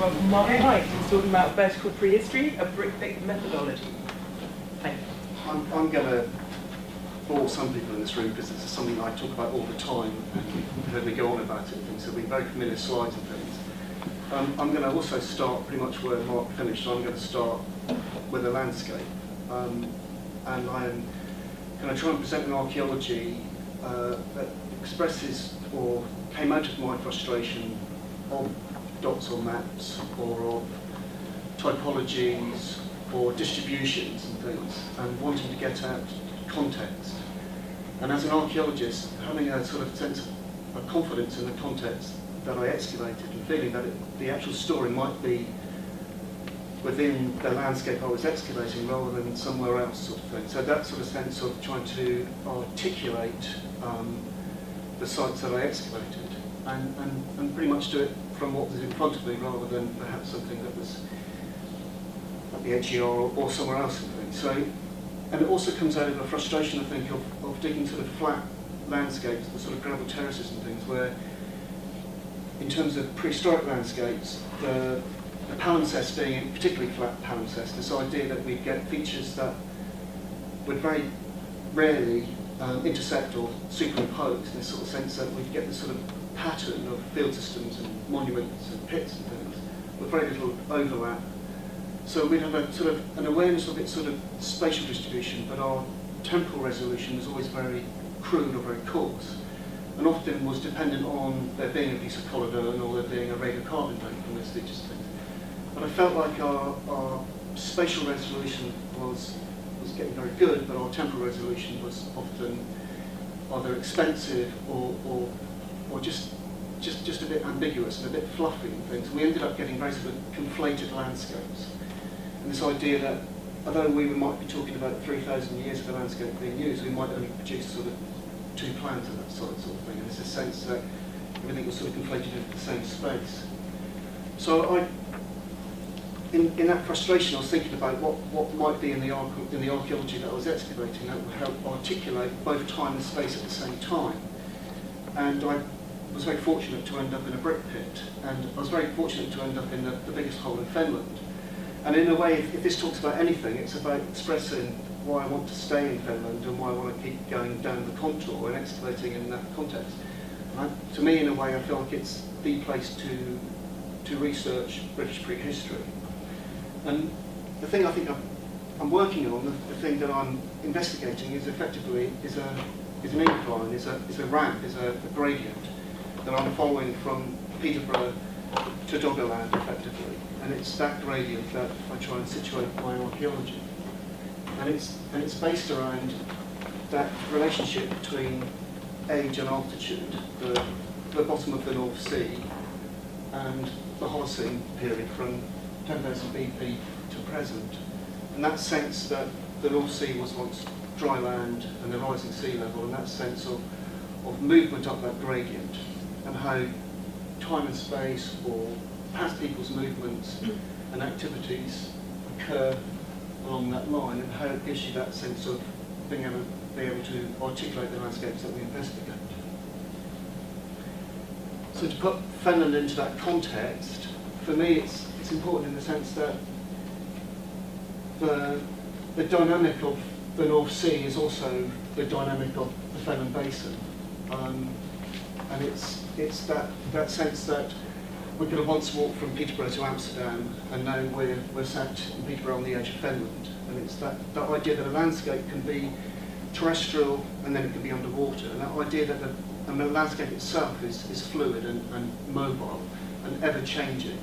from Mark Knight, who was talking about vertical prehistory, a brick-based methodology. Thanks. I'm going to bore some people in this room because it's something I talk about all the time, and you've heard me go on about it, and so we're very familiar slides and things. I'm going to also start pretty much where Mark finished. I'm going to start with a landscape, and I'm going to try and present an archaeology that expresses or came out of my frustration of dots or maps or of typologies or distributions and things, and wanting to get at context. And as an archaeologist, having a sort of sense of confidence in the context that I excavated and feeling that the actual story might be within the landscape I was excavating rather than somewhere else sort of thing. So that sort of sense of trying to articulate the sites that I excavated and pretty much do it from what was in front of me rather than perhaps something that was at the H.E.R. or somewhere else. So, and it also comes out of a frustration, I think, of digging sort of flat landscapes, the sort of gravel terraces and things, where in terms of prehistoric landscapes, the palimpsest being particularly flat palimpsest, this idea that we'd get features that would very rarely intersect or superimpose, in this sort of sense that we'd get this sort of pattern of field systems and monuments and pits and things with very little overlap. So we'd have a sort of an awareness of its sort of spatial distribution, but our temporal resolution was always very crude or very coarse, and often was dependent on there being a piece of collarbone or there being a radiocarbon date from those features things. But I felt like our spatial resolution was getting very good, but our temporal resolution was often either expensive or just a bit ambiguous and a bit fluffy and things. And we ended up getting very sort of conflated landscapes. And this idea that although we might be talking about 3,000 years of the landscape being used, we might only produce sort of two plans of that sort of thing. And there's a sense that everything was sort of conflated into the same space. So in that frustration, I was thinking about what might be in the archaeology that I was excavating that would help articulate both time and space at the same time. And I was very fortunate to end up in a brick pit, and I was very fortunate to end up in the biggest hole in Finland. And in a way, if this talks about anything, it's about expressing why I want to stay in Finland and why I want to keep going down the contour and excavating in that context. And to me, in a way, I feel like it's the place to research British prehistory. And the thing I think I'm working on, the thing that I'm investigating, is effectively is an incline, is a ramp, is a gradient that I'm following from Peterborough to Doggerland, effectively. And it's that gradient that I try and situate my archaeology. And it's based around that relationship between age and altitude, the bottom of the North Sea, and the Holocene period from 10,000 BP to present. And that sense that the North Sea was once dry land and the rising sea level, and that sense of movement up that gradient, and how time and space or past people's movements and activities occur along that line, and how it gives you that sense of being able to articulate the landscapes that we investigate. So to put Fenland into that context, for me it's important in the sense that the dynamic of the North Sea is also the dynamic of the Fenland Basin. And it's that sense that we could have once walked from Peterborough to Amsterdam, and now we're sat in Peterborough on the edge of Fenland. And it's that idea that a landscape can be terrestrial and then it can be underwater, and that idea that the landscape itself is fluid and mobile and ever-changing,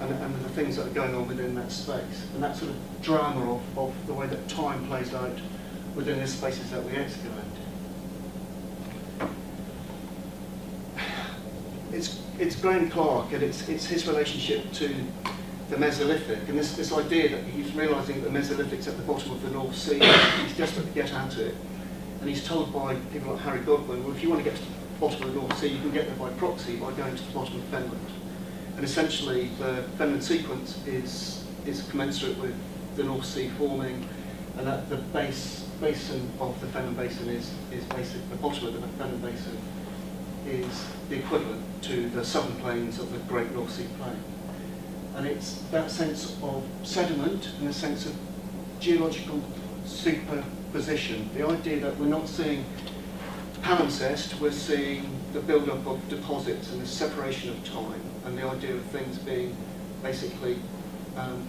and the things that are going on within that space, and that sort of drama of the way that time plays out within the spaces that we excavate. It's Graham Clark, and it's his relationship to the Mesolithic, and this idea that he's realising that the Mesolithic's at the bottom of the North Sea, he's desperate to get at it, and he's told by people like Harry Godwin, well, if you want to get to the bottom of the North Sea, you can get there by proxy by going to the bottom of Fenland. And essentially, the Fenland sequence is commensurate with the North Sea forming, and that the basin of the Fenland Basin is basically the bottom of the Fenland Basin is the equivalent to the southern plains of the Great North Sea Plain. and it's that sense of sediment and a sense of geological superposition. The idea that we're not seeing palimpsest, we're seeing the build-up of deposits and the separation of time, and the idea of things being basically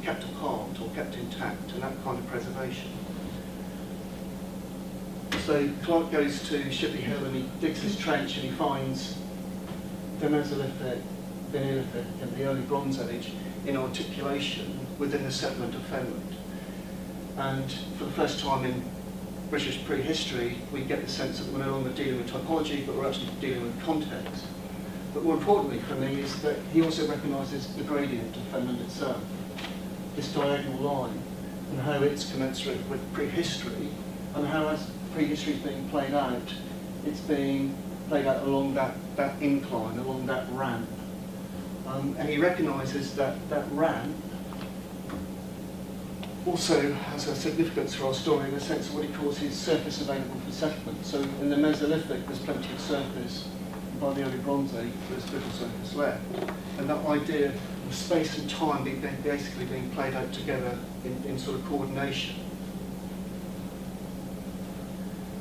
kept apart or kept intact, and that kind of preservation. So Clark goes to Shipley Hill and he digs his trench and he finds the Mesolithic, the Neolithic and the early Bronze Age in articulation within the settlement of Fenland. And for the first time in British prehistory, we get the sense that we're no longer dealing with typology, but we're actually dealing with context. But more importantly for me is that he also recognises the gradient of Fenland itself, this diagonal line, and how it's commensurate with prehistory, and how as prehistory is being played out, it's being played out along that incline, along that ramp. And he recognises that that ramp also has a significance for our story in the sense of what he calls his surface available for settlement. So in the Mesolithic, there's plenty of surface. By the early Bronze Age, there's little surface left. And that idea of space and time basically being played out together in sort of coordination.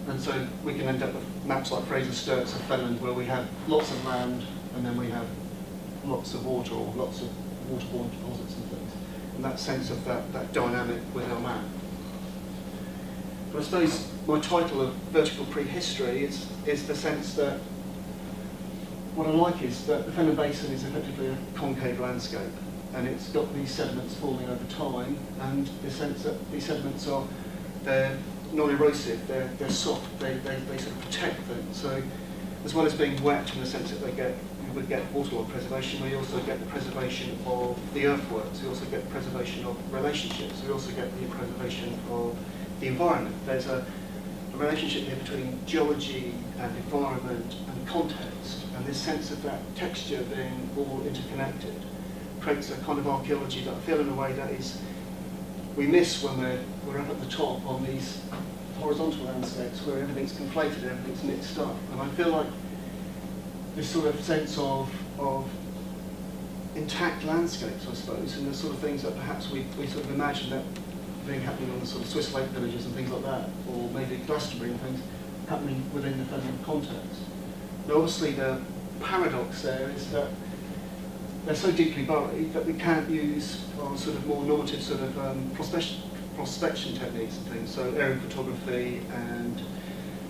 And so we can end up with maps like Fraser Sturt's of Fenland, where we have lots of land and then we have lots of water or lots of waterborne deposits and things. And that sense of that dynamic with our map. But I suppose my title of Vertical Prehistory is the sense that what I like is that the Fenner Basin is effectively a concave landscape, and it's got these sediments forming over time, and the sense that these sediments are, they're non-erosive, they're soft, they sort of protect things. So as well as being wet in the sense that they get, we get waterlogged preservation, we also get the preservation of the earthworks, we also get the preservation of relationships, we also get the preservation of the environment. There's a relationship here between geology and environment and context. And this sense of that texture being all interconnected creates a kind of archaeology that I feel in a way that is we miss when we're up at the top on these horizontal landscapes where everything's conflated, everything's mixed up. And I feel like this sort of sense of intact landscapes, I suppose, and the sort of things that perhaps we sort of imagine that being happening on the sort of Swiss Lake villages and things like that, or maybe Glastonbury and things happening within the federal context. Now obviously the paradox there is that they're so deeply buried that we can't use our sort of more normative sort of prospection techniques and things, so aerial photography and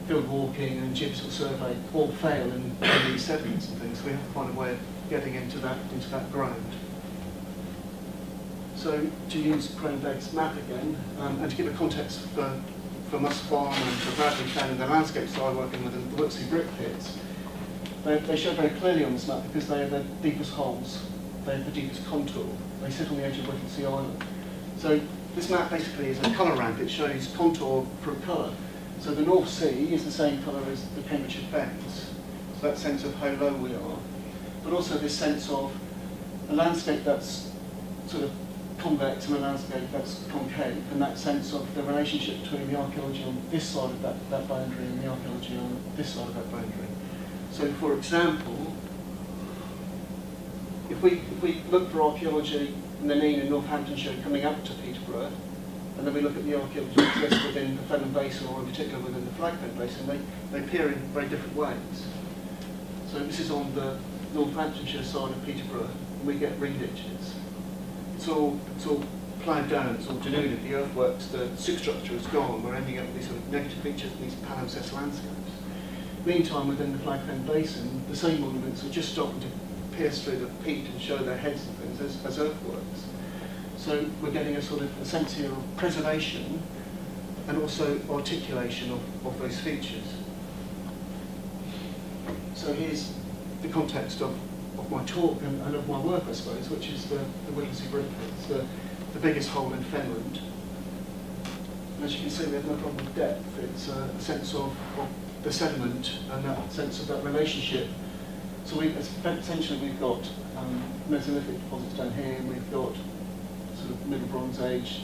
field walking and geophysical survey all fail in these sediments and things, so we have to find a way of getting into that ground. So to use Graham Begg's map again, and to give a context for Must Farm and for Bradley and the landscapes that I work in within the Whittlesey Brick pits, they show very clearly on this map because they are the deepest holes, they have the deepest contour, they sit on the edge of Whittlesey Island. So this map basically is a colour ramp, it shows contour through colour. So the North Sea is the same colour as the Cambridgeshire Fens, so that sense of how low we are, but also this sense of a landscape that's sort of convex and a landscape that's concave, and that sense of the relationship between the archaeology on this side of that boundary and the archaeology on this side of that boundary. So for example, if we look for archaeology in the Nene in Northamptonshire coming up to Peterborough, and then we look at the archaeology that exists within the Fenland Basin, or in particular within the Flag Fen Basin, they appear in very different ways. So this is on the Northamptonshire side of Peterborough, and we get ring ditches. It's all plowed down, it's all denuded, the earthworks, the superstructure is gone, we're ending up with these sort of negative features, these palimpsest landscapes. Meantime, within the Flag Fen Basin, the same monuments are just starting to pierce through the peat and show their heads and things as earthworks. So we're getting a sort of a sense here of preservation and also articulation of those features. So here's the context of my talk and of my work, I suppose, which is the Whittlesey Brick, it's the biggest hole in Fenland. And as you can see, we have no problem with depth, it's a sense of the sediment and that sense of that relationship. So essentially we've got Mesolithic deposits down here, and we've got sort of Middle Bronze Age,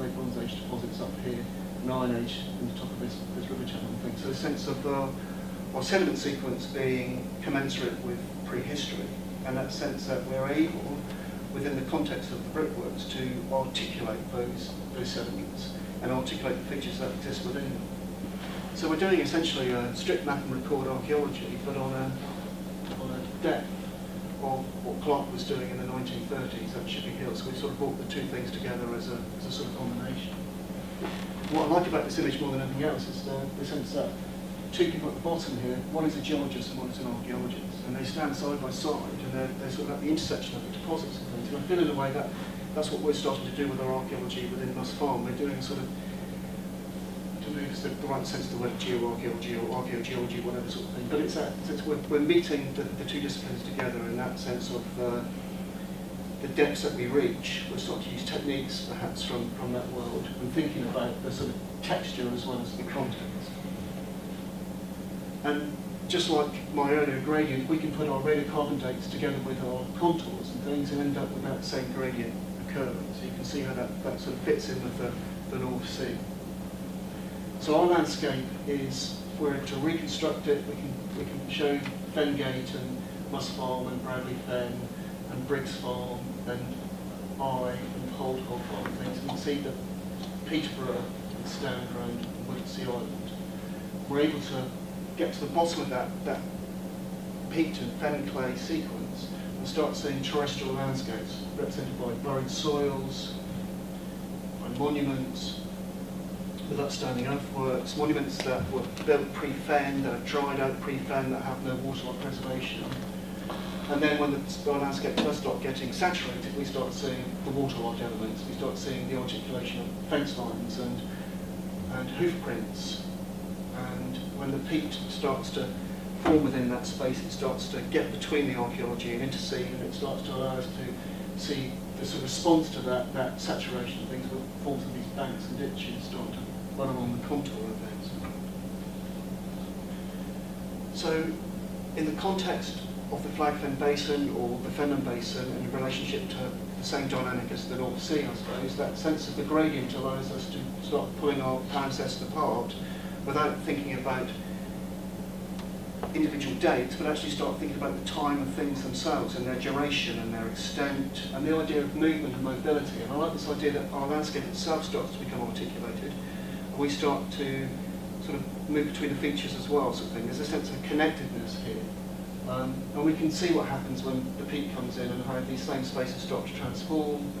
Late Bronze Age deposits up here, and Iron Age in the top of this river channel and things. So a sense of our sediment sequence being commensurate with prehistory, and that sense that we're able within the context of the brickworks to articulate those sediments and articulate the features that exist within them. So we're doing essentially a strip map and record archaeology, but on a depth of what Clark was doing in the 1930s at Shipley Hill. So we sort of brought the two things together as a sort of combination. What I like about this image more than anything else is the sense that two people at the bottom here, one is a geologist and one is an archaeologist, and they stand side by side and they're sort of at the intersection of the deposits and things. And I feel in a way that that's what we're starting to do with our archaeology within Must Farm. We're doing a sort of, I don't know if it's the right sense of the word geoarchaeology or archaeogeology, whatever sort of thing, but it's that sense we're meeting the two disciplines together in that sense of the depths that we reach. We're starting to use techniques perhaps from that world and thinking about the sort of texture as well as the context. And just like my earlier gradient, we can put our radiocarbon dates together with our contours and things and end up with that same gradient occurring. So you can see how that sort of fits in with the North Sea. So our landscape is, if we're to reconstruct it, we can show Fengate and Must Farm and Bradley Fen and Briggs Farm and I and Hold Farm and things. You can see that Peterborough and Stan Road and Wintsey Island, we're able to get to the bottom of that peat and fen clay sequence and start seeing terrestrial landscapes represented by buried soils, by monuments, with upstanding earthworks, monuments that were built pre-fen, that are dried out pre-fen, that have no waterlogged preservation. And then when the landscape does start getting saturated, we start seeing the waterlogged elements, we start seeing the articulation of fence lines and hoof prints. And when the peat starts to form within that space, it starts to get between the archaeology and intercede, and it starts to allow us to see the sort of response to that saturation of things that forms of these banks and ditches start to run along the contour of things. So in the context of the Flag Fen Basin or the Fenland Basin in relationship to the same dynamic as the North Sea, I suppose, that sense of the gradient allows us to start pulling our palimpsests apart without thinking about individual dates, but actually start thinking about the time of things themselves and their duration and their extent and the idea of movement and mobility. And I like this idea that our landscape itself starts to become articulated and we start to sort of move between the features as well, sort of thing. There's a sense of connectedness here. And we can see what happens when the peat comes in and how these same spaces start to transform.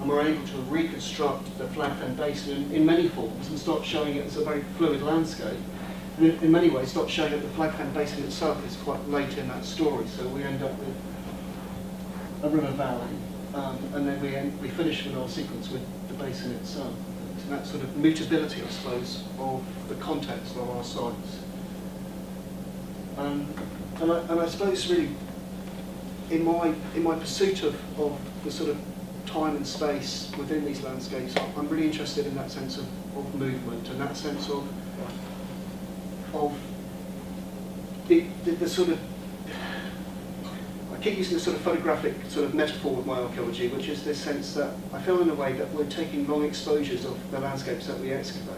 And we're able to reconstruct the Flag Fen Basin in many forms and start showing it as a very fluid landscape. And in many ways, start showing that the Flag Fen Basin itself is quite late in that story. So we end up with a river valley, and then we finish with our sequence with the basin itself. And that sort of mutability, I suppose, of the context of our sites. And I suppose really, in my pursuit of the sort of time and space within these landscapes, I'm really interested in that sense of movement and that sense of the sort of, I keep using the sort of photographic sort of metaphor with my archaeology, which is this sense that I feel in a way that we're taking long exposures of the landscapes that we excavate,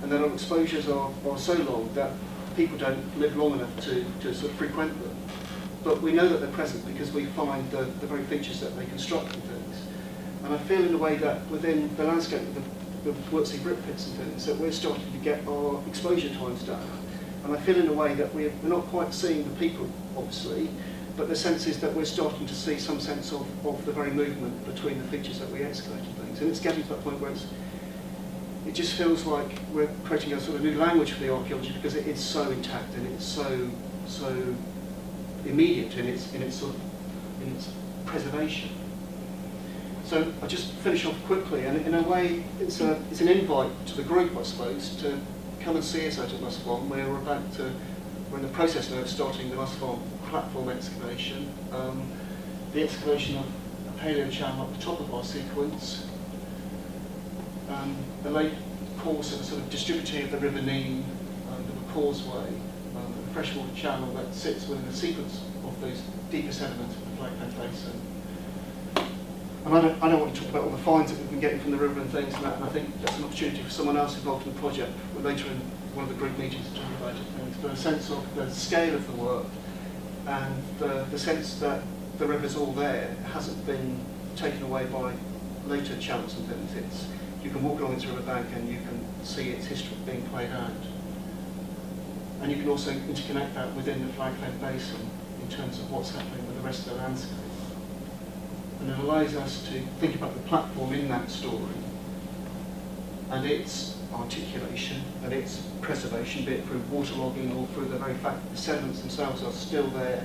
and that our exposures are so long that people don't live long enough to sort of frequent them. But we know that they're present because we find the very features that they construct and things. And I feel in a way that within the landscape of the Whittlesey Brick pits and things, that we're starting to get our exposure times down. And I feel in a way that we're not quite seeing the people, obviously, but the sense is that we're starting to see some sense of the very movement between the features that we excavate and things. And it's getting to that point where it just feels like we're creating a sort of new language for the archaeology because it is so intact and it's so immediate in its sort of, in its preservation. So I'll just finish off quickly, and in a way it's an invite to the group, I suppose, to come and see us out at Must Farm. We're in the process now of starting the Must Farm platform excavation, the excavation of a paleo channel at the top of our sequence, the late course of a sort of distributary of the River Nene, the causeway, freshwater channel that sits within the sequence of those deeper sediments of the Flag Fen Basin. And I don't want to talk about all the finds that we've been getting from the river and things like that, and I think that's an opportunity for someone else involved in the project later in one of the group meetings to talk about it. But a sense of the scale of the work and the sense that the river's all there, it hasn't been taken away by later chance and benefits. You can walk along its riverbank and you can see its history being played out. And you can also interconnect that within the Flag Fen Basin in terms of what's happening with the rest of the landscape. And it allows us to think about the platform in that story and its articulation and its preservation, be it through waterlogging or through the very fact that the sediments themselves are still there,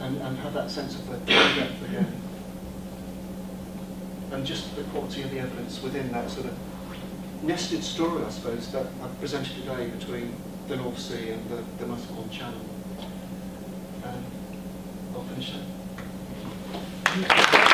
and have that sense of the depth again. And just the quality of the evidence within that sort of nested story, I suppose, that I've presented today between the North Sea and the Must Farm channel. And I'll finish there.